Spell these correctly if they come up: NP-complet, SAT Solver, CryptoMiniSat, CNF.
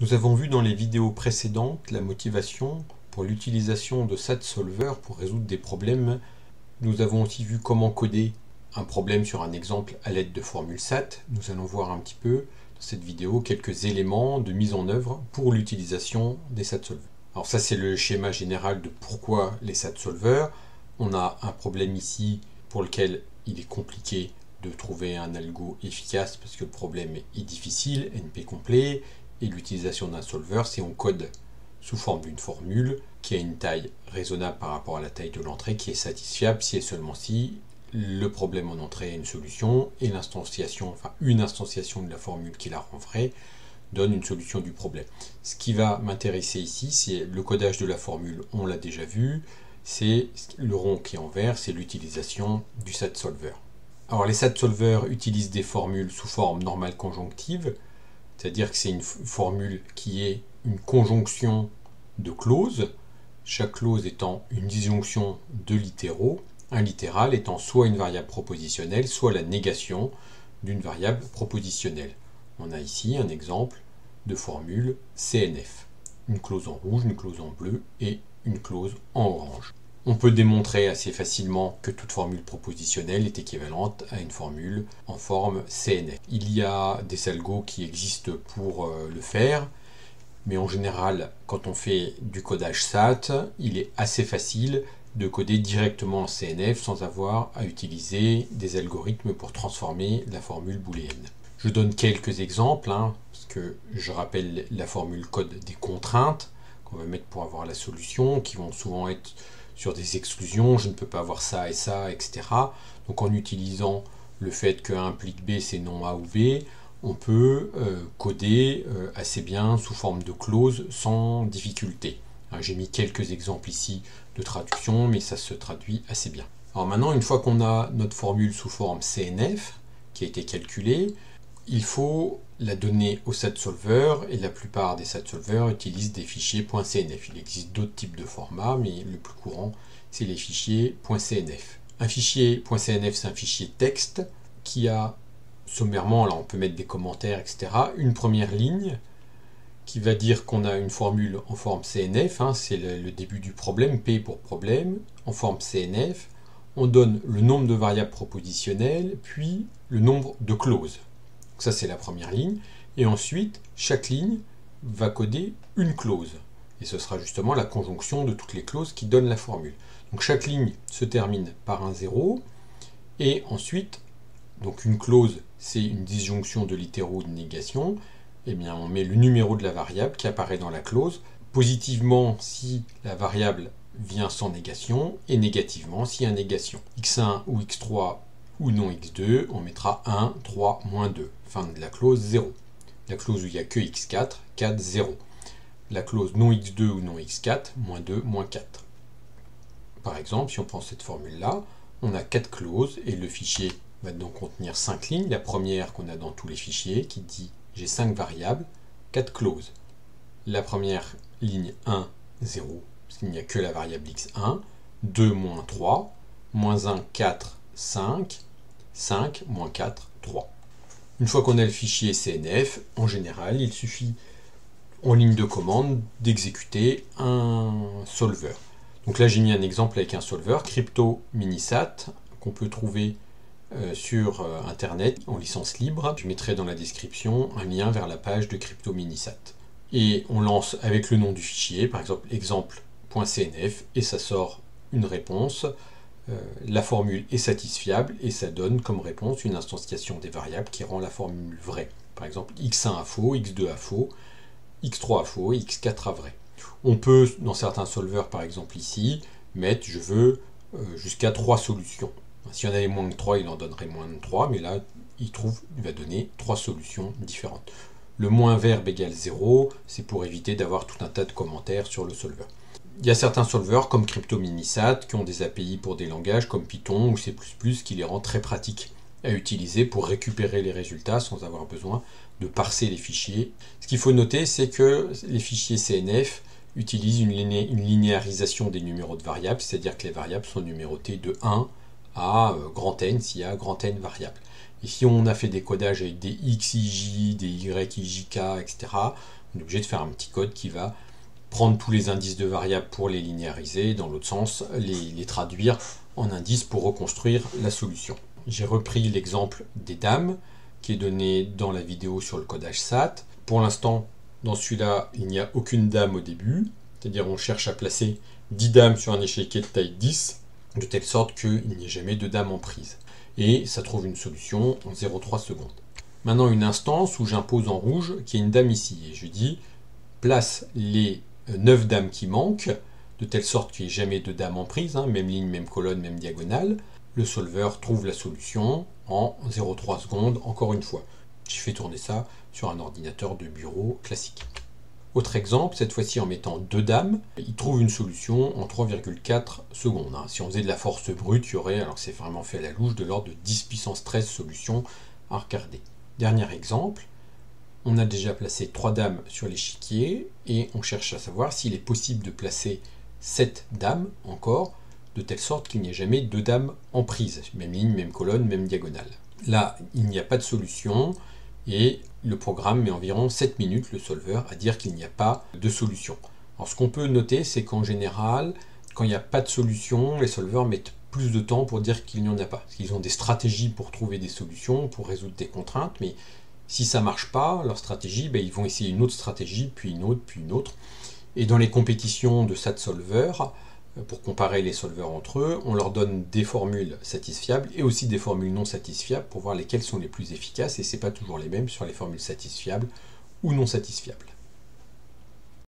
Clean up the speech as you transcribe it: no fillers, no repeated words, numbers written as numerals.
Nous avons vu dans les vidéos précédentes la motivation pour l'utilisation de SAT Solver pour résoudre des problèmes. Nous avons aussi vu comment coder un problème sur un exemple à l'aide de formules SAT. Nous allons voir un petit peu dans cette vidéo quelques éléments de mise en œuvre pour l'utilisation des SAT Solver. Alors ça, c'est le schéma général de pourquoi les SAT Solver. On a un problème ici pour lequel il est compliqué de trouver un algo efficace parce que le problème est difficile, NP-complet, et l'utilisation d'un solver, c'est on code sous forme d'une formule qui a une taille raisonnable par rapport à la taille de l'entrée, qui est satisfiable si et seulement si le problème en entrée a une solution et l'instanciation, enfin une instanciation de la formule qui la rend vraie, donne une solution du problème. Ce qui va m'intéresser ici, c'est le codage de la formule, on l'a déjà vu, c'est le rond qui est en vert, c'est l'utilisation du SAT Solver. Alors les SAT Solver utilisent des formules sous forme normale conjonctive, c'est-à-dire que c'est une formule qui est une conjonction de clauses, chaque clause étant une disjonction de littéraux, un littéral étant soit une variable propositionnelle, soit la négation d'une variable propositionnelle. On a ici un exemple de formule CNF, une clause en rouge, une clause en bleu et une clause en orange. On peut démontrer assez facilement que toute formule propositionnelle est équivalente à une formule en forme CNF. Il y a des algos qui existent pour le faire, mais en général, quand on fait du codage SAT, il est assez facile de coder directement en CNF sans avoir à utiliser des algorithmes pour transformer la formule booléenne. Je donne quelques exemples, parce que je rappelle la formule code des contraintes qu'on va mettre pour avoir la solution, qui vont souvent être sur des exclusions, je ne peux pas avoir ça et ça, etc. Donc en utilisant le fait que A implique B, c'est non A ou B, on peut coder assez bien sous forme de clauses sans difficulté. J'ai mis quelques exemples ici de traduction, mais ça se traduit assez bien. Alors maintenant, une fois qu'on a notre formule sous forme CNF, qui a été calculée, il faut la donner au SAT Solver, et la plupart des SAT Solver utilisent des fichiers .cnf. Il existe d'autres types de formats, mais le plus courant, c'est les fichiers .cnf. Un fichier .cnf, c'est un fichier texte qui a sommairement, là on peut mettre des commentaires, etc., une première ligne qui va dire qu'on a une formule en forme CNF, c'est le début du problème, P pour problème, en forme CNF. On donne le nombre de variables propositionnelles, puis le nombre de clauses. Ça, c'est la première ligne. Et ensuite, chaque ligne va coder une clause. Et ce sera justement la conjonction de toutes les clauses qui donne la formule. Donc chaque ligne se termine par un 0. Et ensuite, donc une clause, c'est une disjonction de littéraux de négation. Eh bien, on met le numéro de la variable qui apparaît dans la clause. Positivement, si la variable vient sans négation. Et négativement, s'il y a négation. x1 ou x3 ou non x2, on mettra 1, 3, -2. Fin de la clause 0. La clause où il n'y a que x4, 4, 0. La clause non x2 ou non x4, -2, -4. Par exemple, si on prend cette formule-là, on a 4 clauses et le fichier va donc contenir 5 lignes. La première qu'on a dans tous les fichiers qui dit j'ai 5 variables, 4 clauses. La première ligne 1, 0, parce qu'il n'y a que la variable x1. 2, -3, -1, 4, 5, 5, -4, 3. Une fois qu'on a le fichier CNF, en général, il suffit en ligne de commande d'exécuter un solver. Donc là, j'ai mis un exemple avec un solver, CryptoMiniSat, qu'on peut trouver sur Internet en licence libre. Je mettrai dans la description un lien vers la page de CryptoMiniSat. Et on lance avec le nom du fichier, par exemple exemple.cnf, et ça sort une réponse. La formule est satisfiable et ça donne comme réponse une instanciation des variables qui rend la formule vraie. Par exemple, x1 à faux, x2 à faux, x3 à faux et x4 à vrai. On peut, dans certains solvers par exemple ici, mettre je veux jusqu'à 3 solutions. S'il y en avait moins de 3, il en donnerait moins de 3, mais là, il va donner 3 solutions différentes. Le moins verbe égale 0, c'est pour éviter d'avoir tout un tas de commentaires sur le solver. Il y a certains solvers comme CryptoMiniSat qui ont des API pour des langages comme Python ou C++ qui les rendent très pratiques à utiliser pour récupérer les résultats sans avoir besoin de parser les fichiers. Ce qu'il faut noter, c'est que les fichiers CNF utilisent une linéarisation des numéros de variables, c'est-à-dire que les variables sont numérotées de 1 à N s'il y a N variables. Et si on a fait des codages avec des X, IJ, des Y, IJK, etc., on est obligé de faire un petit code qui va prendre tous les indices de variables pour les linéariser, dans l'autre sens, les traduire en indices pour reconstruire la solution. J'ai repris l'exemple des dames qui est donné dans la vidéo sur le codage SAT. Pour l'instant, dans celui-là, il n'y a aucune dame au début, c'est-à-dire on cherche à placer 10 dames sur un échiquier de taille 10, de telle sorte qu'il n'y ait jamais de dame en prise. Et ça trouve une solution en 0,3 secondes. Maintenant, une instance où j'impose en rouge qu'il y a une dame ici, et je dis place les 9 dames qui manquent, de telle sorte qu'il n'y ait jamais de dame en prise, hein, même ligne, même colonne, même diagonale. Le solver trouve la solution en 0,3 secondes, encore une fois. J'ai fait tourner ça sur un ordinateur de bureau classique. Autre exemple, cette fois-ci en mettant 2 dames, il trouve une solution en 3,4 secondes. Si on faisait de la force brute, il y aurait, alors que c'est vraiment fait à la louche, de l'ordre de 10^13 solutions à regarder. Dernier exemple, on a déjà placé 3 dames sur l'échiquier et on cherche à savoir s'il est possible de placer 7 dames encore, de telle sorte qu'il n'y ait jamais 2 dames en prise. Même ligne, même colonne, même diagonale. Là, il n'y a pas de solution et le programme met environ 7 minutes, le solver, à dire qu'il n'y a pas de solution. Alors ce qu'on peut noter, c'est qu'en général, quand il n'y a pas de solution, les solvers mettent plus de temps pour dire qu'il n'y en a pas. Parce qu'ils ont des stratégies pour trouver des solutions, pour résoudre des contraintes, mais si ça ne marche pas, leur stratégie, ben, ils vont essayer une autre stratégie, puis une autre, puis une autre. Et dans les compétitions de SAT Solver, pour comparer les solvers entre eux, on leur donne des formules satisfiables et aussi des formules non satisfiables pour voir lesquelles sont les plus efficaces, et ce n'est pas toujours les mêmes sur les formules satisfiables ou non satisfiables.